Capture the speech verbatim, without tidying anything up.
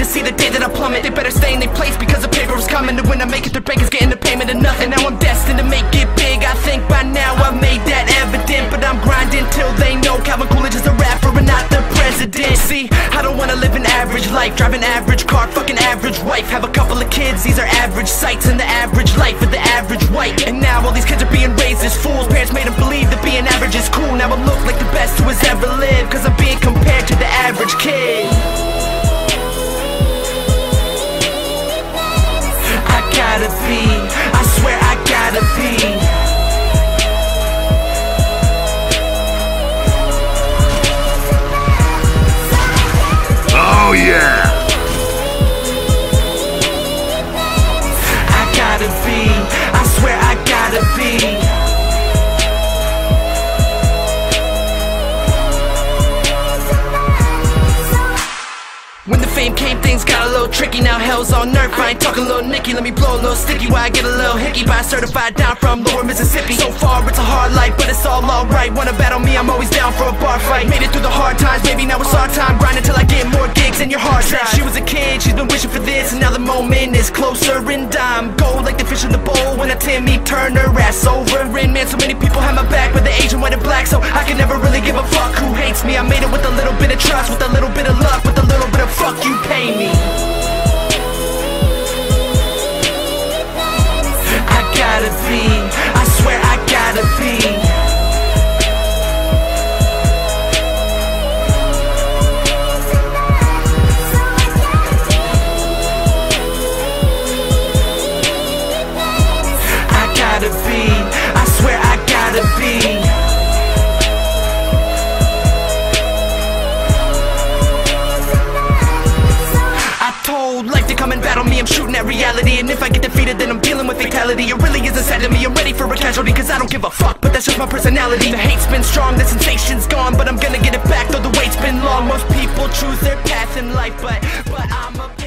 to see the day that I plummet. They better stay in their place because the paper is coming. And when I make it, their bank is getting the payment of nothing. Now I'm destined to make it big. I think by now I made that evident, but I'm grinding till they know Calvin Coolidge is a rapper and not the president. See, I don't wanna live an average life, drive an average car, fucking average wife, have a couple of kids, these are average sights, and the average life for the average white. And now all these kids are being raised as fools. Parents made them believe that being average is cool. Now I look like the best who has ever lived, cause I'm being compared to the average kid. I gotta be, I swear I gotta be. Oh yeah! I gotta be, I swear I gotta be. When the fame came, things got a little tricky. Now hell's on earth, I ain't talking little Nicky. Let me blow a little sticky while I get a little hickey. By certified down from lower Mississippi. So far it's a hard life, but it's all alright. Wanna battle me, I'm always down for a bar fight. Made it through the hard times, baby, now it's our time. Grind until I get more gigs in your heart drive. She was a kid, she's been wishing for this, and now the moment is closer and I'm gold like the fish in the bowl when I Timmy turn her ass over. And man, so many people have my back, but the Asian, white and black, so I can never really give a fuck who hates me. I made it with a little bit of trust, with a little bit of luck, with a little bit of fuck you pay me. I gotta be, I swear I gotta be. I gotta be, I swear I gotta be. Life to come and battle me, I'm shooting at reality. And if I get defeated, then I'm dealing with fatality. It really isn't sad to me, I'm ready for a casualty, cause I don't give a fuck, but that's just my personality. The hate's been strong, the sensation's gone, but I'm gonna get it back, though the wait's been long. Most people choose their path in life, but, but I'm a